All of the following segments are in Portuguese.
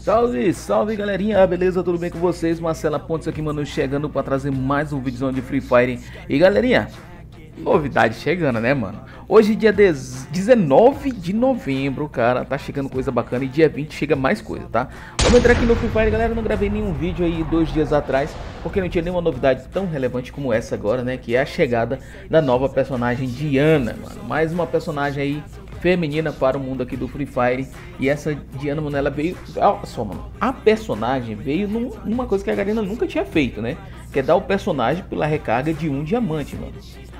Salve, salve galerinha, beleza? Tudo bem com vocês? Marcela Pontes aqui, mano, chegando pra trazer mais um vídeozão de Free Fire. E galerinha, novidade chegando, né, mano? Hoje, dia 19 de novembro, cara, tá chegando coisa bacana e dia 20 chega mais coisa, tá? Vamos entrar aqui no Free Fire, galera, eu não gravei nenhum vídeo aí 2 dias atrás, porque não tinha nenhuma novidade tão relevante como essa agora, né? Que é a chegada da nova personagem Diana, mano. Mais uma personagem aí feminina para o mundo aqui do Free Fire. E essa Diana, mano, ela veio... Olha só, mano, a personagem veio numa coisa que a Garena nunca tinha feito, né? Que é dar o personagem pela recarga de 1 diamante, mano.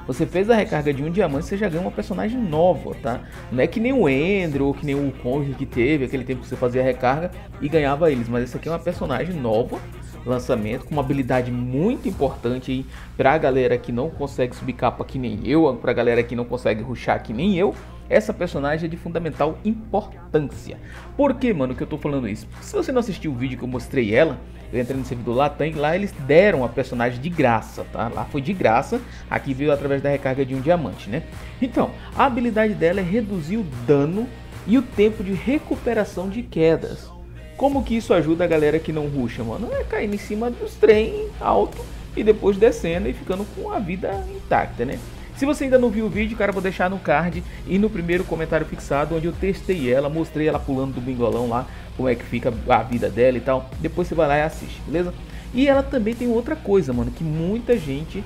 Você fez a recarga de 1 diamante, você já ganha uma personagem nova, tá? Não é que nem o Andrew, que nem o Kong que teve, aquele tempo que você fazia a recarga e ganhava eles. Mas essa aqui é uma personagem nova, lançamento, com uma habilidade muito importante aí pra galera que não consegue subir capa que nem eu, pra galera que não consegue rushar que nem eu. Essa personagem é de fundamental importância. Por que, mano, que eu tô falando isso? Se você não assistiu o vídeo que eu mostrei ela, eu entrei no servidor Latam e lá eles deram a personagem de graça, tá? Lá foi de graça, aqui veio através da recarga de 1 diamante, né? Então, a habilidade dela é reduzir o dano e o tempo de recuperação de quedas. Como que isso ajuda a galera que não rusha, mano? É caindo em cima dos trem alto e depois descendo e ficando com a vida intacta, né? Se você ainda não viu o vídeo, cara, vou deixar no card e no primeiro comentário fixado, onde eu testei ela, mostrei ela pulando do bingolão lá, como é que fica a vida dela e tal. Depois você vai lá e assiste, beleza? E ela também tem outra coisa, mano, que muita gente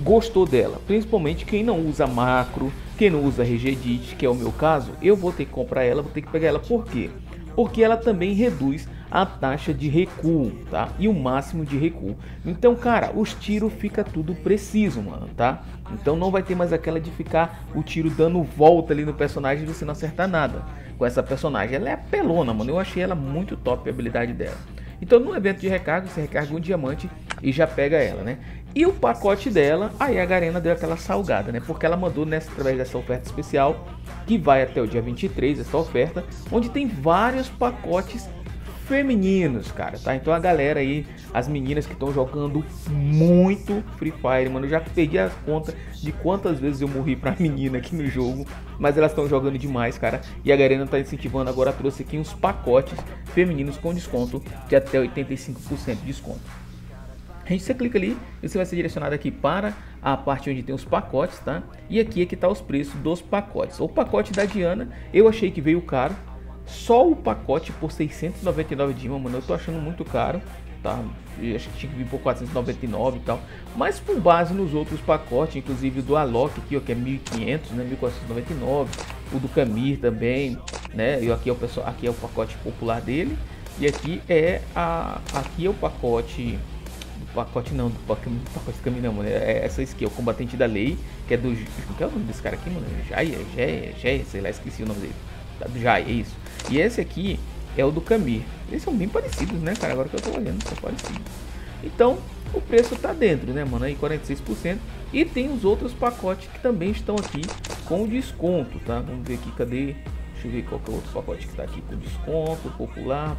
gostou dela. Principalmente quem não usa macro, quem não usa regedit, que é o meu caso. Eu vou ter que comprar ela, vou ter que pegar ela. Por quê? Porque ela também reduz a taxa de recuo, tá? E o máximo de recuo. Então, cara, os tiros fica tudo preciso, mano, tá? Então não vai ter mais aquela de ficar o tiro dando volta ali no personagem e você não acertar nada. Com essa personagem, ela é apelona, mano. Eu achei ela muito top a habilidade dela. Então no evento de recarga, você recarga 1 diamante e já pega ela, né? E o pacote dela, aí a Garena deu aquela salgada, né? Porque ela mandou através dessa oferta especial, que vai até o dia 23, essa oferta, onde tem vários pacotes femininos, cara, tá? Então a galera aí, as meninas que estão jogando muito Free Fire, mano, eu já perdi as contas de quantas vezes eu morri pra menina aqui no jogo, mas elas estão jogando demais, cara, e a Garena tá incentivando agora, trouxe aqui uns pacotes femininos com desconto de até 85% de desconto. Você clica ali e você vai ser direcionado aqui para a parte onde tem os pacotes, tá? E aqui é que tá os preços dos pacotes. O pacote da Diana, eu achei que veio caro. Só o pacote por 699 Dima, mano, eu tô achando muito caro, tá? Eu acho que tinha que vir por 499 e tal. Mas com base nos outros pacotes, inclusive o do Alok aqui, ó, que é 1.500, né? 1.499. O do Camir também, né? E aqui é o pessoal, aqui é o pacote popular dele. E aqui é o pacote... Pacote não, do pacote de caminhão, mano. É essa skill, o Combatente da Lei, que é do... Qual é o nome desse cara aqui, mano? Jair, sei lá, esqueci o nome dele. Tá, do Jair, é isso. E esse aqui é o do Camir. Eles são bem parecidos, né, cara? Agora que eu tô olhando, são parecidos. Então, o preço tá dentro, né, mano? Aí 46%. E tem os outros pacotes que também estão aqui com desconto, tá? Vamos ver aqui, cadê? Deixa eu ver qual que é o outro pacote que tá aqui com desconto, popular.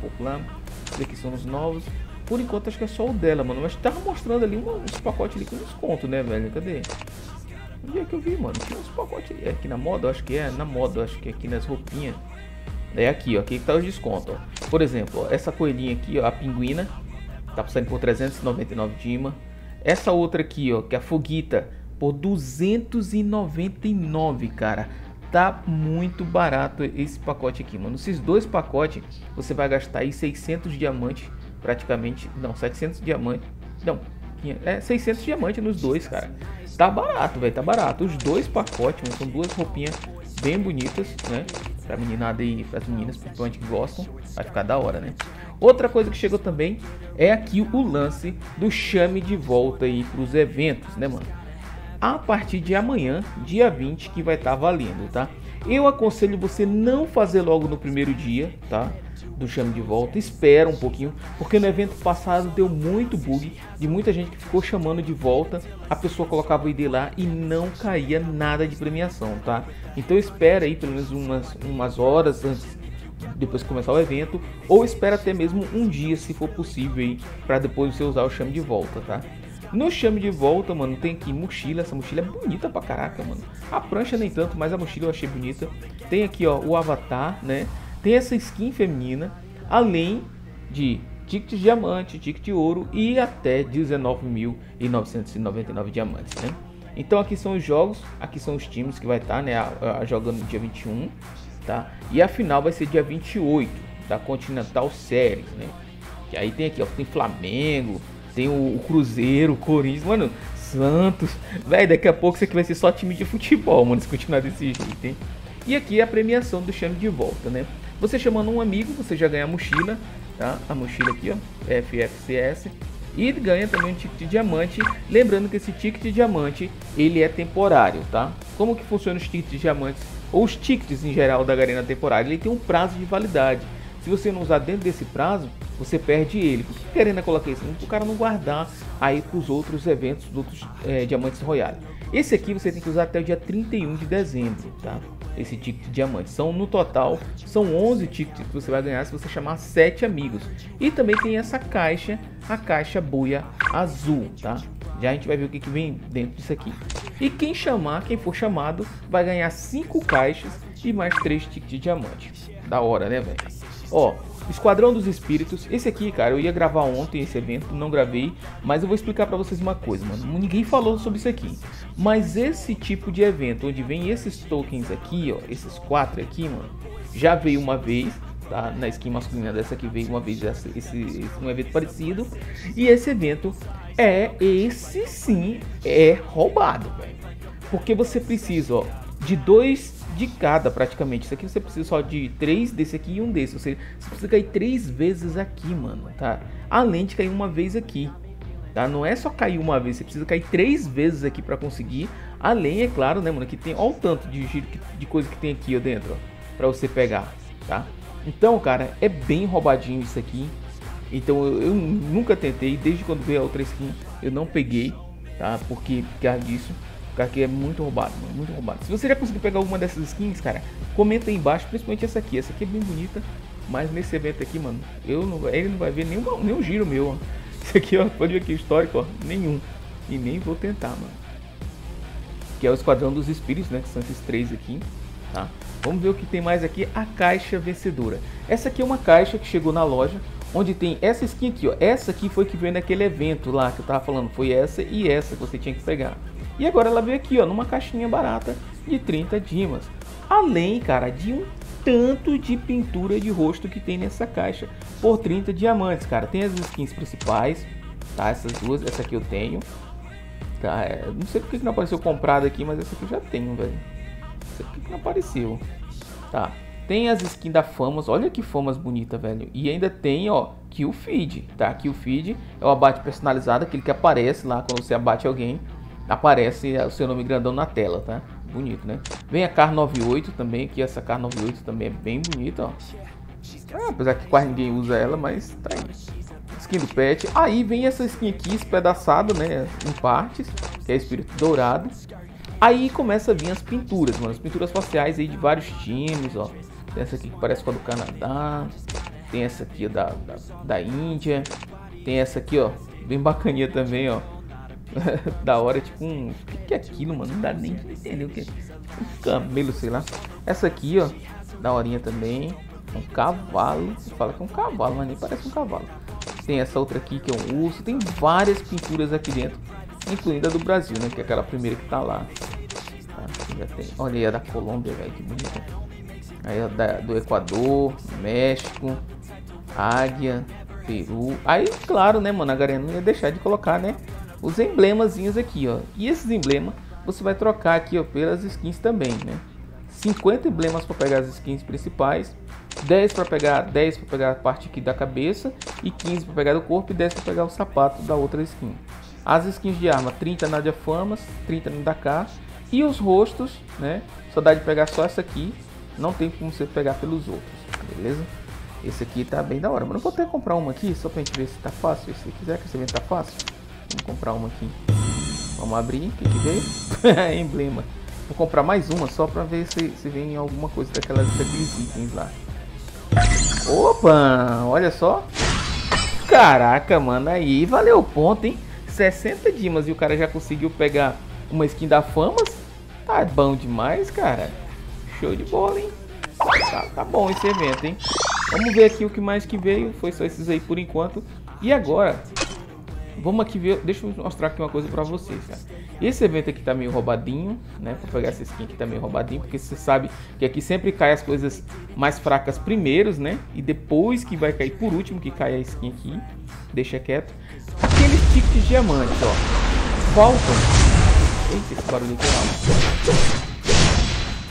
Esses aqui são os novos. Por enquanto acho que é só o dela, mano. Mas tava mostrando ali uns pacotes ali com desconto, né, velho? Cadê? Onde é que eu vi, mano? Tinha uns pacotes ali. Aqui na moda, acho que é. Na moda, acho que é aqui nas roupinhas. É aqui, ó. Aqui que tá os descontos, ó. Por exemplo, ó, essa coelhinha aqui, ó. A pinguina. Tá saindo por 399 Dima. Essa outra aqui, ó. Que é a foguita. Por 299, cara. Tá muito barato esse pacote aqui, mano. Esses dois pacotes, você vai gastar aí 600 diamantes. Praticamente, não, 700 diamantes, não, é 600 diamantes nos dois, cara. Tá barato, velho, tá barato. Os dois pacotes, mano, são duas roupinhas bem bonitas, né? Pra meninada e pras meninas, principalmente que gostam, vai ficar da hora, né? Outra coisa que chegou também é aqui o lance do chame de volta aí pros eventos, né, mano? A partir de amanhã, dia 20, que vai estar valendo, tá? Eu aconselho você não fazer logo no primeiro dia, tá? Do chame de volta, espera um pouquinho, porque no evento passado deu muito bug de muita gente que ficou chamando de volta, a pessoa colocava o ID lá e não caía nada de premiação, tá? Então espera aí pelo menos umas horas antes, depois que começar o evento, ou espera até mesmo um dia, se for possível aí, para depois você usar o chame de volta, tá? No chame de volta, mano, tem aqui mochila. Essa mochila é bonita pra caraca, mano. A prancha nem tanto, mas a mochila eu achei bonita. Tem aqui, ó, o avatar, né? Tem essa skin feminina, além de ticket diamante, ticket ouro e até 19.999 diamantes, né? Então aqui são os jogos, aqui são os times que vai estar, né, jogando no dia 21, tá? E a final vai ser dia 28 da Continental Series, né? Que aí tem aqui, ó, tem Flamengo, tem o Cruzeiro, o Corinthians, mano, Santos, velho, daqui a pouco isso aqui vai ser só time de futebol, mano, se continuar desse jeito, hein? E aqui é a premiação do chame de volta, né? Você chamando um amigo, você já ganha a mochila, tá? A mochila aqui, ó, FFCS. E ganha também um ticket de diamante, lembrando que esse ticket de diamante, ele é temporário, tá? Como que funciona os tickets de diamantes, ou os tickets em geral da Garena temporária? Ele tem um prazo de validade, se você não usar dentro desse prazo, você perde ele. Por que a Garena coloca isso? Para o cara não guardar aí para os outros eventos, dos outros diamantes royais. Esse aqui você tem que usar até o dia 31 de dezembro, tá? Esse ticket de diamante. São, no total, são 11 tickets que você vai ganhar se você chamar 7 amigos. E também tem essa caixa, a caixa boia azul, tá? Já a gente vai ver o que vem dentro disso aqui. E quem chamar, quem for chamado, vai ganhar 5 caixas e mais 3 tickets de diamante. Da hora, né, velho? Ó, Esquadrão dos Espíritos. Esse aqui, cara, eu ia gravar ontem esse evento, não gravei, mas eu vou explicar pra vocês uma coisa, mano. Ninguém falou sobre isso aqui, mas esse tipo de evento, onde vem esses tokens aqui, ó, esses 4 aqui, mano, já veio uma vez, tá? Na skin masculina dessa aqui veio uma vez um evento parecido. E esse evento é, esse sim, é roubado, velho. Porque você precisa, ó, de 2 de cada praticamente. Isso aqui você precisa só de 3 desse aqui e 1 desse. Ou seja, você precisa cair 3 vezes aqui, mano, tá? Além de cair uma vez aqui, tá? Não é só cair uma vez, você precisa cair 3 vezes aqui pra conseguir. Além, é claro, né, mano, que tem, ó, o tanto de giro de coisa que tem aqui, ó, dentro, ó, pra você pegar, tá? Então, cara, é bem roubadinho isso aqui. Então, eu nunca tentei. Desde quando veio a outra skin, eu não peguei, tá? Por causa disso. Cara, que é muito roubado, mano, muito roubado. Se você já conseguiu pegar alguma dessas skins, cara, comenta aí embaixo, principalmente essa aqui. Essa aqui é bem bonita, mas nesse evento aqui, mano, ele não vai ver nenhum giro meu, ó. Isso aqui, ó, pode ver aqui, histórico, ó, nenhum. E nem vou tentar, mano. Que é o Esquadrão dos Espíritos, né, que são esses 3 aqui, tá? Vamos ver o que tem mais aqui, a caixa vencedora. Essa aqui é uma caixa que chegou na loja, onde tem essa skin aqui, ó. Essa aqui foi que veio naquele evento lá que eu tava falando, foi essa e essa que você tinha que pegar. E agora ela veio aqui, ó, numa caixinha barata de 30 dimas. Além, cara, de um tanto de pintura de rosto que tem nessa caixa por 30 diamantes, cara. Tem as skins principais, tá? Essas duas, essa aqui eu tenho, tá? Não sei porque que não apareceu comprada aqui, mas essa aqui eu já tenho, velho. Não sei porque que não apareceu, tá? Tem as skins da Famas, olha que Famas bonita, velho. E ainda tem, ó, Kill Feed, tá? Kill Feed é o abate personalizado, aquele que aparece lá quando você abate alguém. Aparece o seu nome grandão na tela, tá? Bonito, né? Vem a K98 também, que essa K98 também é bem bonita, ó. Apesar que quase ninguém usa ela, mas tá aí. Skin do pet. Aí vem essa skin aqui, espedaçada, né? Em partes, que é Espírito Dourado. Aí começa a vir as pinturas, mano. As pinturas faciais aí de vários times, ó. Tem essa aqui que parece com a do Canadá. Tem essa aqui da Índia. Tem essa aqui, ó. Bem bacaninha também, ó. Da hora, tipo um... O que é aquilo, mano? Não dá nem pra entender o que é. Um camelo, sei lá. Essa aqui, ó, da horinha também. Um cavalo. Fala que é um cavalo, mas nem parece um cavalo. Tem essa outra aqui que é um urso. Tem várias pinturas aqui dentro, incluindo a do Brasil, né? Que é aquela primeira que tá lá, tá? Já tem. Olha aí a da Colômbia, velho, que bonita. Aí a do Equador, México, Águia, Peru. Aí, claro, né, mano, a Garena não ia deixar de colocar, né, os emblemazinhos aqui, ó. E esses emblemas você vai trocar aqui, ó, pelas skins também, né? 50 emblemas para pegar as skins principais, 10 para pegar a parte aqui da cabeça, e 15 para pegar do corpo, e 10 para pegar o sapato da outra skin. As skins de arma, 30 na de Famas, 30 na da K. E os rostos, né? Só dá de pegar só essa aqui, não tem como você pegar pelos outros, beleza? Esse aqui tá bem da hora, mas eu vou até comprar uma aqui, só pra gente ver se tá fácil. Se quiser que esse evento tá fácil. Vou comprar uma aqui. Vamos abrir. O que que veio? Emblema. Vou comprar mais uma só pra ver se vem alguma coisa daqueles itens lá. Opa! Olha só. Caraca, mano. Aí valeu o ponto, hein? 60 dimas e o cara já conseguiu pegar uma skin da Famas. Tá bom demais, cara. Show de bola, hein? Tá bom esse evento, hein? Vamos ver aqui o que mais que veio. Foi só esses aí por enquanto. E agora, vamos aqui ver. Deixa eu mostrar aqui uma coisa pra vocês, cara. Esse evento aqui tá meio roubadinho, né? Vou pegar essa skin aqui, tá meio roubadinho. Porque você sabe que aqui sempre cai as coisas mais fracas primeiros, né? E depois que vai cair por último, que cai a skin aqui. Deixa quieto. Aquele tipo de diamante, ó. Faltam... Eita, esse barulho aqui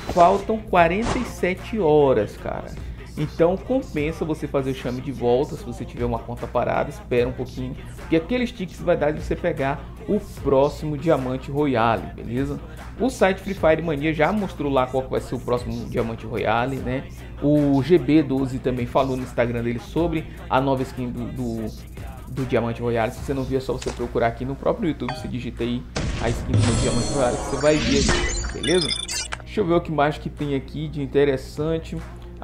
é... Faltam 47 horas, cara. Então compensa você fazer o chame de volta. Se você tiver uma conta parada, espera um pouquinho, porque aqueles ticks vai dar de você pegar o próximo Diamante Royale, beleza? O site Free Fire Mania já mostrou lá qual vai ser o próximo Diamante Royale, né? O GB12 também falou no Instagram dele sobre a nova skin do Diamante Royale. Se você não viu, é só você procurar aqui no próprio YouTube. Você digita aí a skin do Diamante Royale que você vai ver, beleza? Deixa eu ver o que mais que tem aqui de interessante.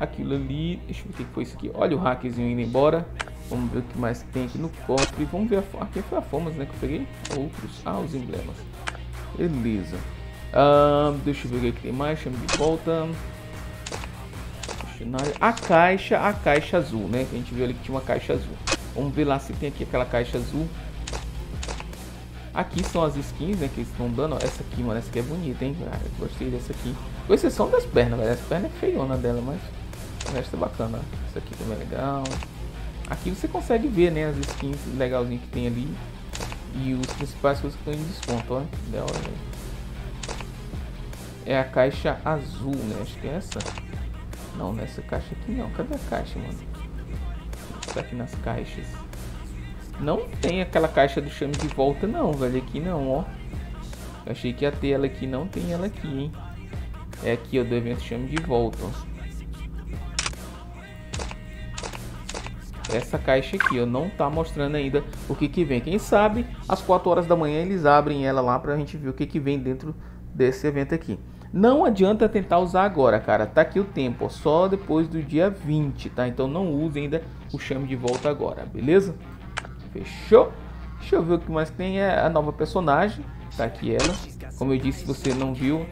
Aquilo ali, deixa eu ver o que foi isso aqui. Olha o hackzinho indo embora. Vamos ver o que mais tem aqui no cofre. Vamos ver aqui foi a Fomas, né, que eu peguei. Outros, os emblemas. Beleza. Deixa eu ver o que tem mais. Chama de volta. A caixa azul, né? A gente viu ali que tinha uma caixa azul. Vamos ver lá se tem aqui aquela caixa azul. Aqui são as skins, né, que eles estão dando. Ó, essa aqui, mano, essa aqui é bonita, hein, cara. Eu gostei dessa aqui. Com exceção das pernas, velho. As pernas é feiona dela, mas... o resto é bacana. Isso aqui também é legal. Aqui você consegue ver, né, as skins legalzinhas que tem ali. E os principais coisas que estão em desconto, ó. Da hora, velho. É a caixa azul, né? Acho que é essa. Não, nessa caixa aqui não. Cadê a caixa, mano? Está aqui nas caixas. Não tem aquela caixa do chame de volta, não, velho. Aqui não, ó. Eu achei que ia ter ela aqui. Não tem ela aqui, hein. É aqui, ó, do evento chame de volta, ó. Essa caixa aqui, eu não tá mostrando ainda o que que vem. Quem sabe às 4 horas da manhã eles abrem ela lá pra gente ver o que que vem dentro desse evento aqui. Não adianta tentar usar agora, cara. Tá aqui o tempo, ó, só depois do dia 20, tá? Então não use ainda o chame de volta agora, beleza? Fechou? Deixa eu ver o que mais tem. É a nova personagem, tá aqui ela. Como eu disse, se você não viu,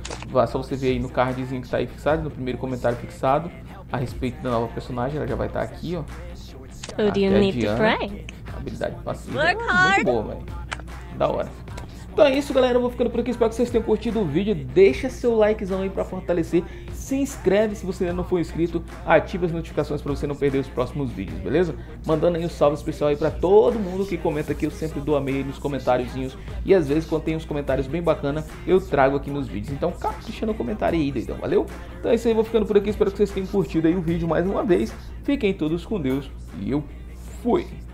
só você ver aí no cardzinho que tá aí fixado, no primeiro comentário fixado, a respeito da nova personagem. Ela já vai estar aqui, ó. O Diana, habilidade passiva, muito boa, velho. Da hora. Então é isso, galera, eu vou ficando por aqui, espero que vocês tenham curtido o vídeo. Deixa seu likezão aí pra fortalecer. Se inscreve se você ainda não for inscrito. Ativa as notificações pra você não perder os próximos vídeos, beleza? Mandando aí um salve especial aí pra todo mundo que comenta aqui. Eu sempre dou amei nos comentáriozinhos. E às vezes quando tem uns comentários bem bacana, eu trago aqui nos vídeos. Então capricha no comentário aí, doidão, valeu? Então é isso aí, vou ficando por aqui, espero que vocês tenham curtido aí o vídeo mais uma vez. Fiquem todos com Deus e eu fui!